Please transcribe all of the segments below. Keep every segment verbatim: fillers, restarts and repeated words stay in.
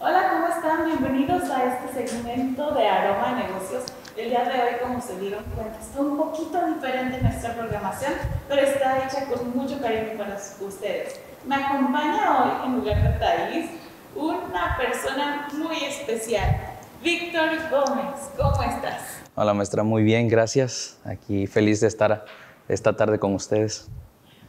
Hola, ¿cómo están? Bienvenidos a este segmento de Aroma de Negocios. El día de hoy, como se dieron cuenta, está un poquito diferente nuestra programación, pero está hecha con mucho cariño para ustedes. Me acompaña hoy, en lugar de Thais, una persona muy especial, Víctor Gómez. ¿Cómo estás? Hola, maestra. Muy bien, gracias. Aquí feliz de estar esta tarde con ustedes.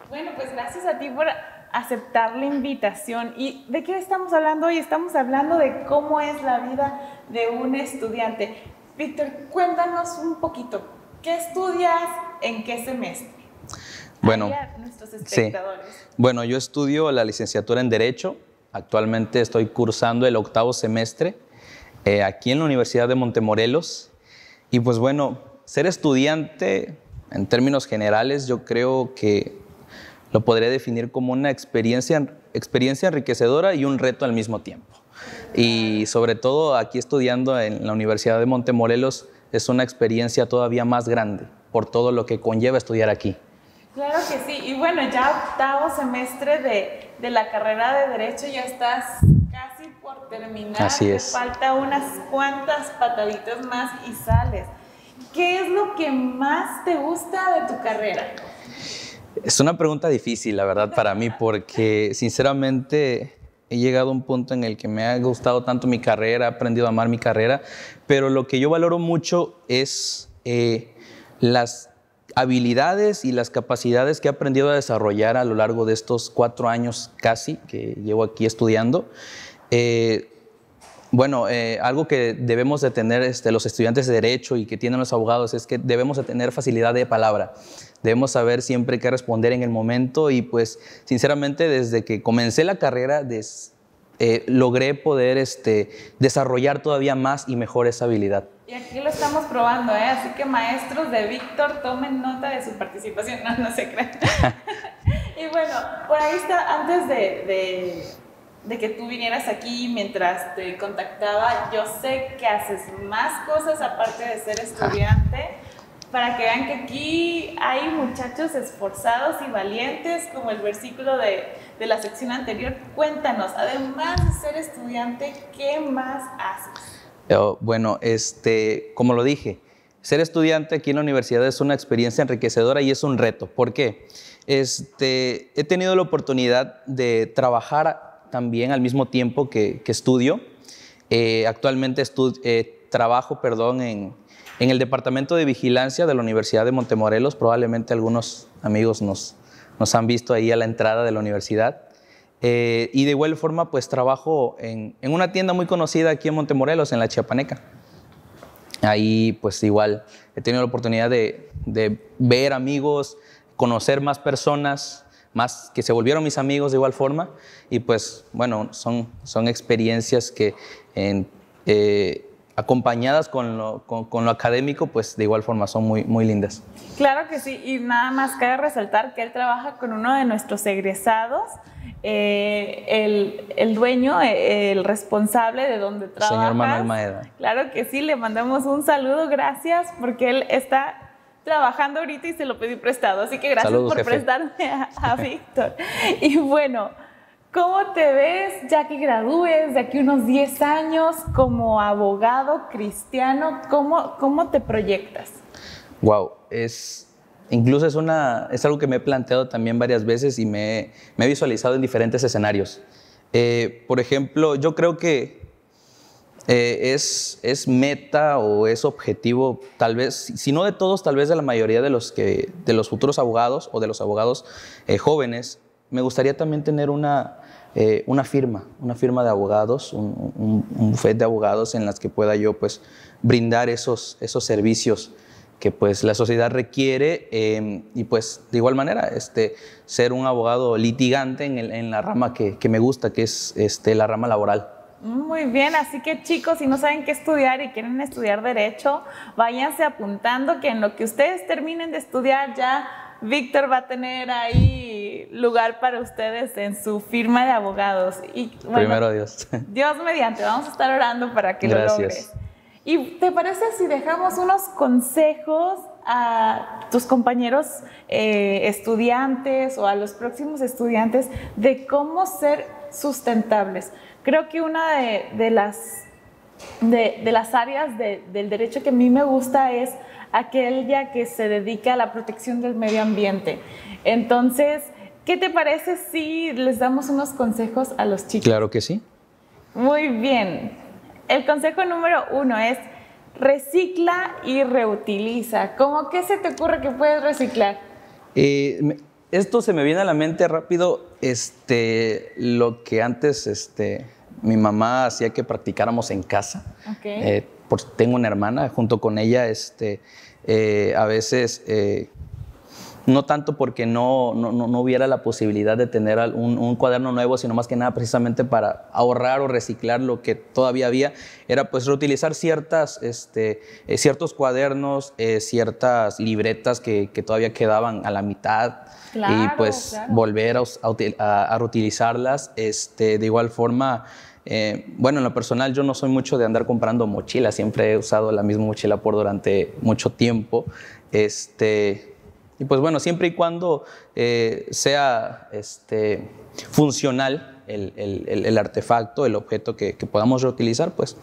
Bueno, pues gracias a ti por aceptar la invitación. ¿Y de qué estamos hablando hoy? Estamos hablando de cómo es la vida de un estudiante. Víctor, cuéntanos un poquito, ¿qué estudias? ¿En qué semestre? Bueno, nuestros espectadores. Sí. Bueno, yo estudio la licenciatura en Derecho. Actualmente estoy cursando el octavo semestre eh, aquí en la Universidad de Montemorelos. Y pues bueno, ser estudiante, en términos generales, yo creo que lo podría definir como una experiencia, experiencia enriquecedora y un reto al mismo tiempo. Y sobre todo aquí estudiando en la Universidad de Montemorelos es una experiencia todavía más grande por todo lo que conlleva estudiar aquí. Claro que sí. Y bueno, ya octavo semestre de, de la carrera de Derecho, ya estás casi por terminar. Así es. Te falta unas cuantas pataditas más y sales. ¿Qué es lo que más te gusta de tu carrera? Es una pregunta difícil, la verdad, para mí, porque sinceramente he llegado a un punto en el que me ha gustado tanto mi carrera, he aprendido a amar mi carrera, pero lo que yo valoro mucho es eh, las habilidades y las capacidades que he aprendido a desarrollar a lo largo de estos cuatro años casi que llevo aquí estudiando. Eh, Bueno, eh, algo que debemos de tener este, los estudiantes de Derecho y que tienen los abogados es que debemos de tener facilidad de palabra. Debemos saber siempre qué responder en el momento y pues sinceramente desde que comencé la carrera des, eh, logré poder este, desarrollar todavía más y mejor esa habilidad. Y aquí lo estamos probando, ¿eh? Así que maestros de Víctor, tomen nota de su participación. No, no se crean. Y bueno, por ahí está, antes de... de... de que tú vinieras aquí, mientras te contactaba, yo sé que haces más cosas aparte de ser estudiante, para que vean que aquí hay muchachos esforzados y valientes, como el versículo de, de la sección anterior. Cuéntanos, además de ser estudiante, ¿qué más haces? Bueno, este, como lo dije, ser estudiante aquí en la universidad es una experiencia enriquecedora y es un reto. ¿Por qué? Este, he tenido la oportunidad de trabajar también al mismo tiempo que, que estudio. Eh, actualmente estu eh, trabajo perdón, en, en el Departamento de Vigilancia de la Universidad de Montemorelos. Probablemente algunos amigos nos, nos han visto ahí a la entrada de la universidad. Eh, y de igual forma, pues trabajo en, en una tienda muy conocida aquí en Montemorelos, en La Chiapaneca. Ahí, pues igual, he tenido la oportunidad de, de ver amigos, conocer más personas, más que se volvieron mis amigos de igual forma y pues bueno, son, son experiencias que en, eh, acompañadas con lo, con, con lo académico, pues de igual forma son muy, muy lindas. Claro que sí, y nada más cabe resaltar que él trabaja con uno de nuestros egresados, eh, el, el dueño, eh, el responsable de donde trabaja. Señor Manuel Maeda. Claro que sí, le mandamos un saludo, gracias, porque él está trabajando ahorita y se lo pedí prestado, así que gracias. Saludos, por jefe. Prestarme a, a Víctor. Y bueno, ¿cómo te ves ya que gradúes de aquí unos diez años como abogado cristiano? ¿Cómo, cómo te proyectas? Wow, es, incluso es, una, es algo que me he planteado también varias veces y me, me he visualizado en diferentes escenarios. Eh, por ejemplo, yo creo que Eh, es, es meta o es objetivo, tal vez, si no de todos, tal vez de la mayoría de los, que, de los futuros abogados o de los abogados eh, jóvenes, me gustaría también tener una, eh, una firma, una firma de abogados, un, un, un bufete de abogados en las que pueda yo pues, brindar esos, esos servicios que pues, la sociedad requiere eh, y pues de igual manera este, ser un abogado litigante en, el, en la rama que, que me gusta, que es este, la rama laboral. Muy bien, así que chicos, si no saben qué estudiar y quieren estudiar Derecho, váyanse apuntando que en lo que ustedes terminen de estudiar ya Víctor va a tener ahí lugar para ustedes en su firma de abogados. Y bueno, primero Dios. Dios mediante, vamos a estar orando para que Gracias. Lo logres. ¿Y te parece si dejamos unos consejos a tus compañeros eh, estudiantes o a los próximos estudiantes de cómo ser sustentables? Creo que una de, de, las, de, de las áreas de, del derecho que a mí me gusta es aquella que se dedica a la protección del medio ambiente. Entonces, ¿qué te parece si les damos unos consejos a los chicos? Claro que sí. Muy bien. El consejo número uno es recicla y reutiliza. ¿Cómo qué se te ocurre que puedes reciclar? Eh, esto se me viene a la mente rápido, este, lo que antes este, mi mamá hacía que practicáramos en casa. Okay. Eh, por, tengo una hermana, junto con ella, este, eh, a veces, eh, no tanto porque no, no, no, no hubiera la posibilidad de tener un, un cuaderno nuevo, sino más que nada precisamente para ahorrar o reciclar lo que todavía había, era pues reutilizar ciertas, este, eh, ciertos cuadernos, eh, ciertas libretas que, que todavía quedaban a la mitad. Claro, y pues claro. volver a, a, a reutilizarlas. Este, de igual forma, eh, bueno, en lo personal yo no soy mucho de andar comprando mochilas, siempre he usado la misma mochila por durante mucho tiempo. Este, y pues bueno, siempre y cuando eh, sea este, funcional el, el, el, el artefacto, el objeto que, que podamos reutilizar, pues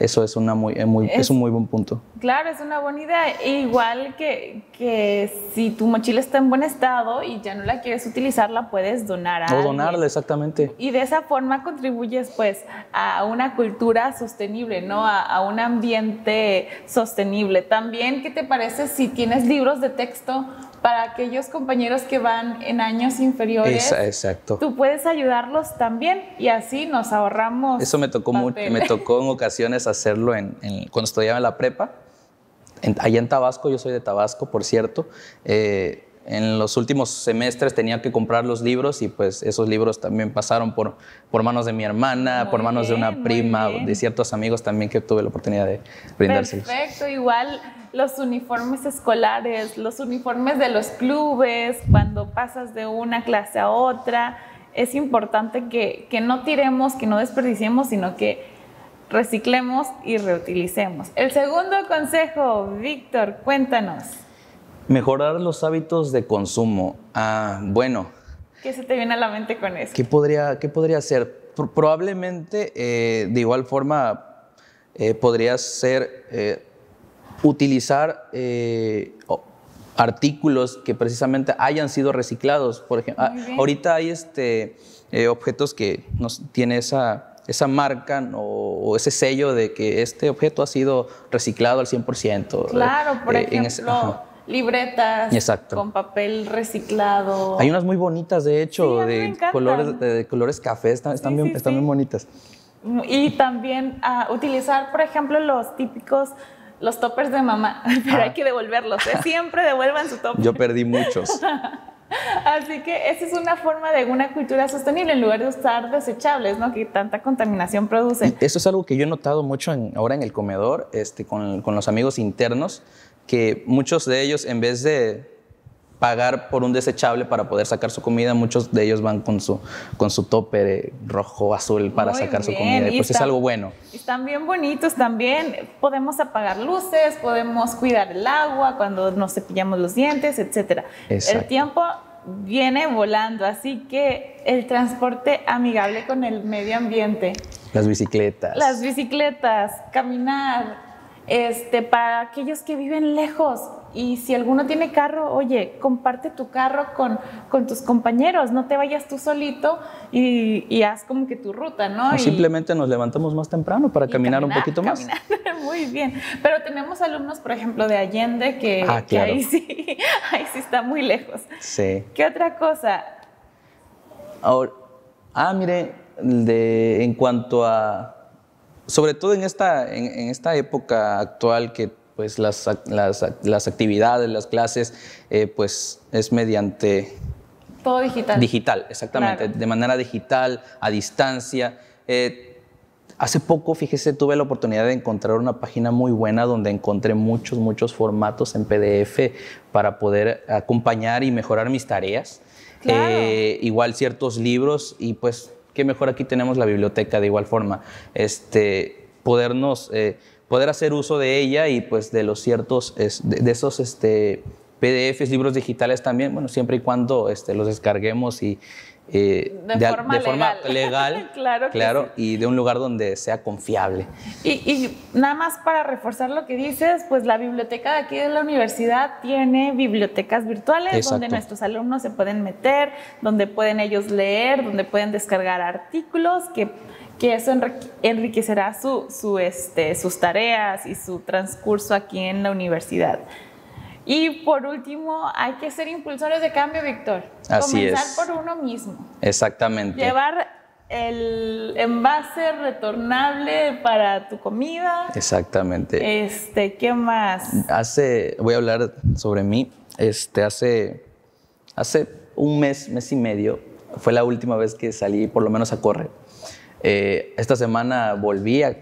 eso es, una muy, muy, es, es un muy buen punto. Claro, es una buena idea. Igual que, que si tu mochila está en buen estado y ya no la quieres utilizar, la puedes donar a alguien. O donarla, exactamente. Y de esa forma contribuyes pues a una cultura sostenible, ¿no? A, a un ambiente sostenible. También, ¿qué te parece si tienes libros de texto para aquellos compañeros que van en años inferiores? Exacto. Tú puedes ayudarlos también y así nos ahorramos. Eso me tocó, mucho, me tocó en ocasiones hacerlo en, en, cuando estudiaba en la prepa, en, allá en Tabasco, yo soy de Tabasco, por cierto. Eh, en los últimos semestres tenía que comprar los libros y pues esos libros también pasaron por, por manos de mi hermana, muy por manos bien, de una prima, de ciertos amigos también que tuve la oportunidad de brindárselos. Perfecto, igual los uniformes escolares, los uniformes de los clubes, cuando pasas de una clase a otra, es importante que, que no tiremos, que no desperdiciemos, sino que reciclemos y reutilicemos. El segundo consejo, Víctor, cuéntanos. Mejorar los hábitos de consumo. Ah, bueno. ¿Qué se te viene a la mente con eso? ¿Qué podría, qué podría hacer? Probablemente, eh, de igual forma, eh, podría ser eh, utilizar eh, artículos que precisamente hayan sido reciclados. Por ejemplo, ahorita hay este, eh, objetos que nos, tiene esa... esa marca o, o ese sello de que este objeto ha sido reciclado al cien por ciento. Claro, por eh, ejemplo, ese, libretas. Exacto. Con papel reciclado. Hay unas muy bonitas, de hecho, sí, de, colores, de, de colores café, están, están, sí, bien, sí, están sí. bien bonitas. Y también uh, utilizar, por ejemplo, los típicos, los toppers de mamá, pero ah. hay que devolverlos, ¿eh? Siempre devuelvan su topper. Yo perdí muchos. Así que esa es una forma de una cultura sostenible en lugar de usar desechables, ¿no? Que tanta contaminación produce. Eso es algo que yo he notado mucho en, ahora en el comedor, este, con, con los amigos internos, que muchos de ellos en vez de pagar por un desechable para poder sacar su comida, muchos de ellos van con su, con su topper rojo, azul para Muy sacar bien. Su comida. Y pues está, es algo bueno. Están bien bonitos también. Podemos apagar luces, podemos cuidar el agua cuando nos cepillamos los dientes, etcétera. El tiempo viene volando, así que el transporte amigable con el medio ambiente. Las bicicletas. Las bicicletas, caminar, este, para aquellos que viven lejos. Y si alguno tiene carro, oye, comparte tu carro con, con tus compañeros, no te vayas tú solito y, y haz como que tu ruta, ¿no? O simplemente y, nos levantamos más temprano para caminar, caminar un poquito caminar. más. Muy bien, pero tenemos alumnos, por ejemplo, de Allende que, ah, claro. que ahí, sí, ahí sí está muy lejos. Sí. ¿Qué otra cosa? Ahora, ah, mire, de, en cuanto a, sobre todo en esta, en, en esta época actual que pues las, las, las actividades, las clases, eh, pues es mediante... Todo digital. Digital, exactamente, claro. de manera digital, a distancia. Eh, hace poco, fíjese, tuve la oportunidad de encontrar una página muy buena donde encontré muchos, muchos formatos en P D F para poder acompañar y mejorar mis tareas. Claro. Eh, igual ciertos libros y pues qué mejor, aquí tenemos la biblioteca de igual forma. Este, podernos... Eh, poder hacer uso de ella y pues de los ciertos, de esos este, P D Fs, libros digitales también, bueno, siempre y cuando este, los descarguemos y, eh, de, de, forma de forma legal, legal claro, claro sí. y de un lugar donde sea confiable. Y, y nada más para reforzar lo que dices, pues la biblioteca de aquí de la universidad tiene bibliotecas virtuales. Exacto. Donde nuestros alumnos se pueden meter, donde pueden ellos leer, donde pueden descargar artículos que... que eso enriquecerá su, su, este, sus tareas y su transcurso aquí en la universidad. Y por último, hay que ser impulsores de cambio, Víctor. Así es. Comenzar por uno mismo. Exactamente. Llevar el envase retornable para tu comida. Exactamente. Este, ¿qué más? Hace, voy a hablar sobre mí. Este, hace, hace un mes, mes y medio, fue la última vez que salí, por lo menos a correr. Eh, esta semana volví a,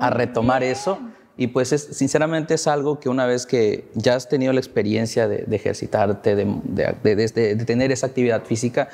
a retomar bien. eso y pues es, sinceramente es algo que una vez que ya has tenido la experiencia de, de ejercitarte, de, de, de, de, de tener esa actividad física,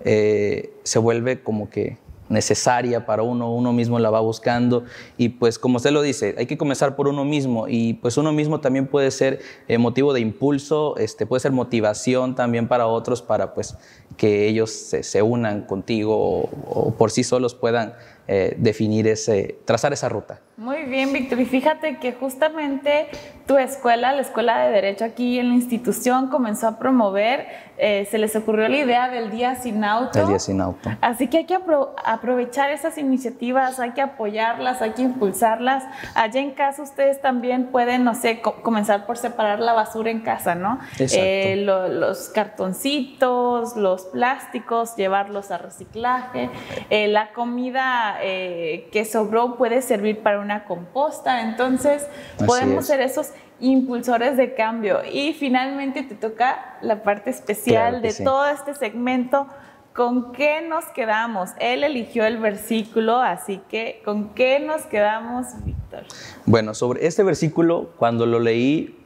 eh, se vuelve como que necesaria para uno, uno mismo la va buscando y pues como usted lo dice, hay que comenzar por uno mismo y pues uno mismo también puede ser eh, motivo de impulso, este, puede ser motivación también para otros para pues que ellos se, se unan contigo o, o por sí solos puedan eh, definir ese, trazar esa ruta. Muy bien, Víctor, y fíjate que justamente tu escuela, la Escuela de Derecho aquí en la institución, comenzó a promover, eh, se les ocurrió la idea del Día Sin Auto. El Día Sin Auto. Así que hay que apro aprovechar esas iniciativas, hay que apoyarlas, hay que impulsarlas. Allá en casa ustedes también pueden, no sé, co comenzar por separar la basura en casa, ¿no? Exacto. Eh, lo, los cartoncitos, los plásticos, llevarlos a reciclaje. Eh, la comida eh, que sobró puede servir para una composta, entonces Así podemos es. ser esos impulsores de cambio. Y finalmente te toca la parte especial claro de sí. todo este segmento, ¿con qué nos quedamos? Él eligió el versículo, así que ¿con qué nos quedamos, Víctor? Bueno, sobre este versículo, cuando lo leí,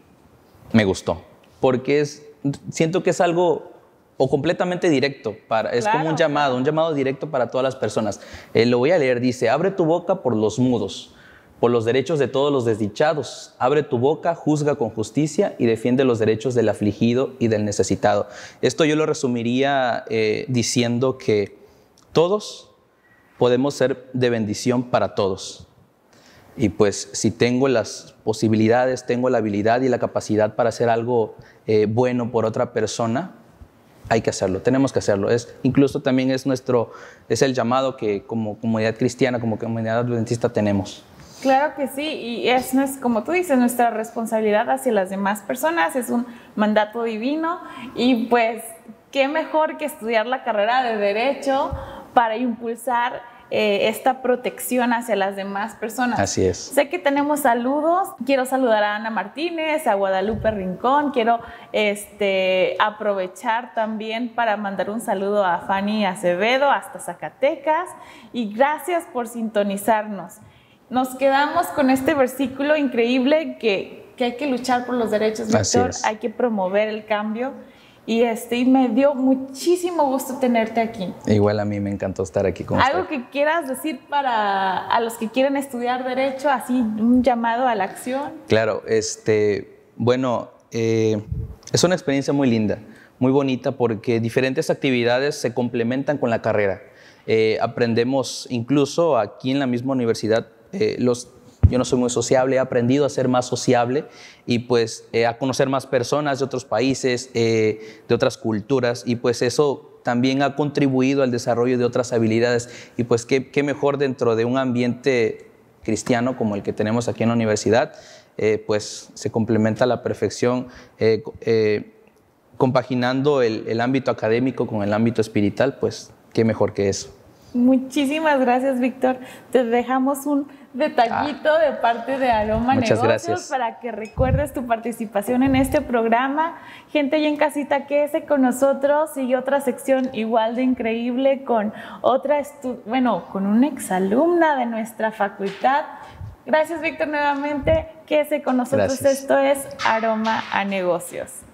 me gustó, porque es, siento que es algo... o completamente directo, para, es claro. como un llamado, un llamado directo para todas las personas. Eh, lo voy a leer, dice, abre tu boca por los mudos, por los derechos de todos los desdichados. Abre tu boca, juzga con justicia y defiende los derechos del afligido y del necesitado. Esto yo lo resumiría eh, diciendo que todos podemos ser de bendición para todos. Y pues si tengo las posibilidades, tengo la habilidad y la capacidad para hacer algo eh, bueno por otra persona, hay que hacerlo, tenemos que hacerlo. Es, incluso también es, nuestro, es el llamado que como comunidad cristiana, como comunidad adventista tenemos. Claro que sí, y es, como tú dices, nuestra responsabilidad hacia las demás personas, es un mandato divino y pues qué mejor que estudiar la carrera de Derecho para impulsar eh, esta protección hacia las demás personas. Así es. Sé que tenemos saludos, quiero saludar a Ana Martínez, a Guadalupe Rincón, quiero este, aprovechar también para mandar un saludo a Fanny Acevedo hasta Zacatecas y gracias por sintonizarnos. Nos quedamos con este versículo increíble que, que hay que luchar por los derechos, Víctor, hay que promover el cambio. Y, este, y me dio muchísimo gusto tenerte aquí. Igual a mí me encantó estar aquí con usted. Algo que quieras decir para a los que quieren estudiar Derecho, así un llamado a la acción. Claro, este, bueno, eh, es una experiencia muy linda, muy bonita, porque diferentes actividades se complementan con la carrera. Eh, aprendemos incluso aquí en la misma universidad, eh, los yo no soy muy sociable, he aprendido a ser más sociable y pues eh, a conocer más personas de otros países, eh, de otras culturas y pues eso también ha contribuido al desarrollo de otras habilidades y pues qué, qué mejor dentro de un ambiente cristiano como el que tenemos aquí en la universidad, eh, pues se complementa a la perfección eh, eh, compaginando el, el ámbito académico con el ámbito espiritual, pues qué mejor que eso. Muchísimas gracias, Víctor. Te dejamos un detallito ah, de parte de Aroma Negocios gracias. para que recuerdes tu participación en este programa. Gente allá en casita, quédese con nosotros. Sigue otra sección igual de increíble con otra estu bueno, con una exalumna de nuestra facultad. Gracias, Víctor, nuevamente. Quédese con nosotros. Gracias. Esto es Aroma a Negocios.